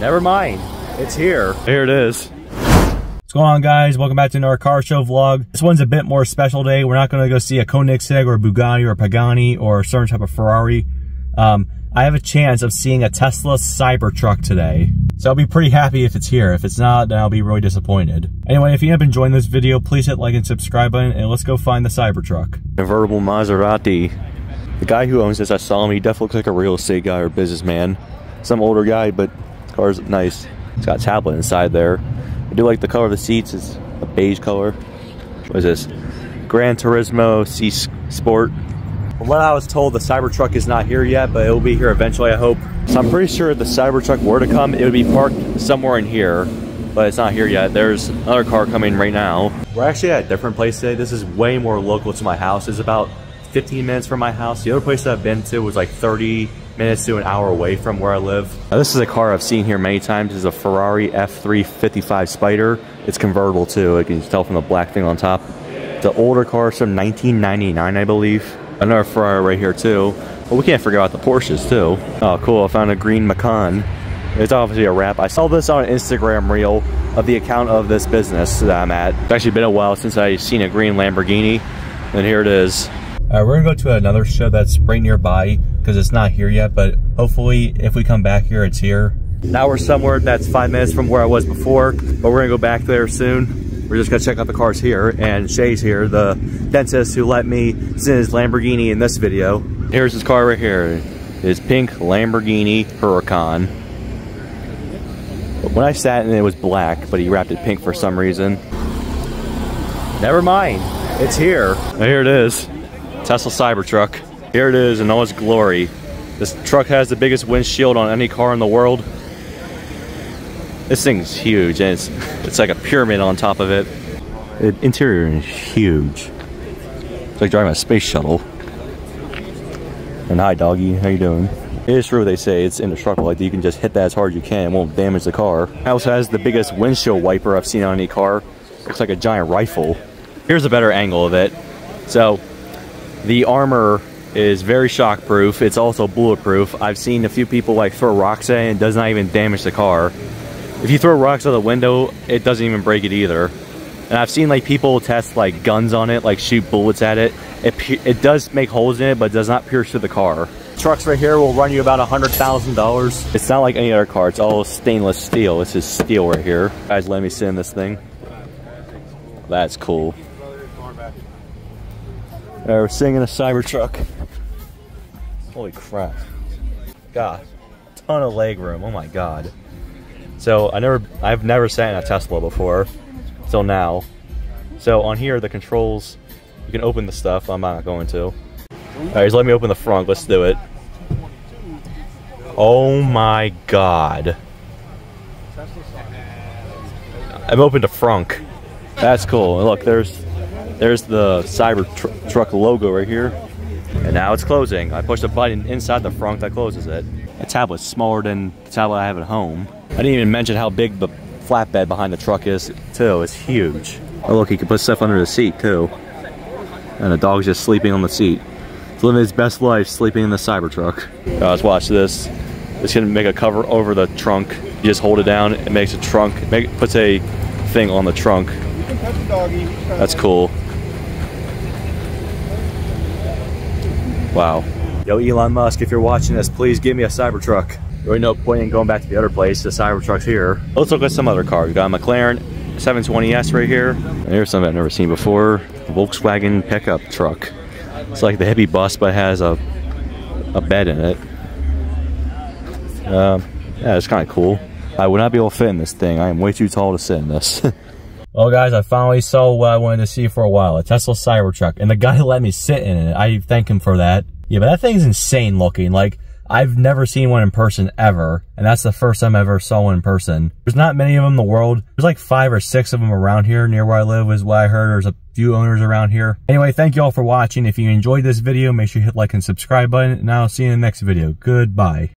Never mind, it's here. Here it is. What's going on, guys? Welcome back to another car show vlog. This one's a bit more special today. We're not gonna go see a Koenigsegg or a Bugatti or a Pagani or a certain type of Ferrari. I have a chance of seeing a Tesla Cybertruck today. So I'll be pretty happy if it's here. If it's not, then I'll be really disappointed. Anyway, if you have enjoyed this video, please hit like and subscribe button, and let's go find the Cybertruck. Convertible Maserati. The guy who owns this, I saw him. He definitely looks like a real estate guy or businessman. Some older guy, but the car's nice. It's got a tablet inside there. I do like the color of the seats. It's a beige color. What is this? Gran Turismo C Sport. From what I was told, the Cybertruck is not here yet, but it will be here eventually, I hope. So I'm pretty sure if the Cybertruck were to come, it would be parked somewhere in here, but it's not here yet. There's another car coming right now. We're actually at a different place today. This is way more local to my house. It's about 15 minutes from my house. The other place that I've been to was like 30 minutes to an hour away from where I live. Now, this is a car I've seen here many times. This is a Ferrari F355 Spyder. It's convertible too. You can tell from the black thing on top. The older car is from 1999, I believe. Another Ferrari right here too. But we can't forget about the Porsches too. Oh cool, I found a green Macan. It's obviously a wrap. I saw this on an Instagram reel of the account of this business that I'm at. It's actually been a while since I've seen a green Lamborghini. And here it is. We're gonna go to another show that's right nearby because it's not here yet, but hopefully if we come back here, it's here. Now we're somewhere that's 5 minutes from where I was before, but we're gonna go back there soon. We're just gonna check out the cars here, and Shay's here, the dentist who let me sit in his Lamborghini in this video. Here's his car right here. It's pink Lamborghini Huracan. When I sat in it, it was black, but he wrapped it pink for some reason. Never mind, it's here. Here it is, Tesla Cybertruck. Here it is in all its glory. This truck has the biggest windshield on any car in the world. This thing's huge, and it's like a pyramid on top of it. The interior is huge. It's like driving a space shuttle. And hi, doggy, how you doing? It is true what they say, it's indestructible. Like you can just hit that as hard as you can, it won't damage the car. It also has the biggest windshield wiper I've seen on any car. Looks like a giant rifle. Here's a better angle of it. So, the armor is very shockproof. It's also bulletproof. I've seen a few people like throw rocks at it and it does not even damage the car. If you throw rocks out the window, it doesn't even break it either. And I've seen like people test like guns on it, like shoot bullets at it. It does make holes in it, but it does not pierce through the car. Trucks right here will run you about $100,000. It's not like any other car. It's all stainless steel. This is steel right here. Guys, let me sit in this thing. That's cool. We're sitting in a Cybertruck. Holy crap! God, ton of leg room. Oh my God. So I've never sat in a Tesla before, till now. So on here, the controls, you can open the stuff. I'm not going to. All right, just let me open the front. Let's do it. Oh my God! I've opened a frunk. That's cool. And look, there's the Cybertruck logo right here. And now it's closing. I pushed a button inside the frunk that closes it. The tablet's smaller than the tablet I have at home. I didn't even mention how big the flatbed behind the truck is, too. It's huge. Oh, look, you can put stuff under the seat, too. And the dog's just sleeping on the seat. It's living his best life sleeping in the Cybertruck. Let's watch this. It's gonna make a cover over the trunk. You just hold it down, it makes a trunk, puts a thing on the trunk. That's cool. Wow. Yo, Elon Musk, if you're watching this, please give me a Cybertruck. Really no point in going back to the other place. The Cybertruck's here. Let's look at some other car. We got a McLaren 720S right here. And here's something I've never seen before. Volkswagen pickup truck. It's like the hippie bus, but it has a bed in it. Yeah, it's kind of cool. I would not be able to fit in this thing. I am way too tall to sit in this. Well, guys, I finally saw what I wanted to see for a while. A Tesla Cybertruck. And the guy let me sit in it. I thank him for that. Yeah, but that thing's insane looking. Like, I've never seen one in person ever, and that's the first time I ever saw one in person. There's not many of them in the world. There's like 5 or 6 of them around here near where I live is what I heard. There's a few owners around here. Anyway, thank you all for watching. If you enjoyed this video, make sure you hit like and subscribe button, and I'll see you in the next video. Goodbye.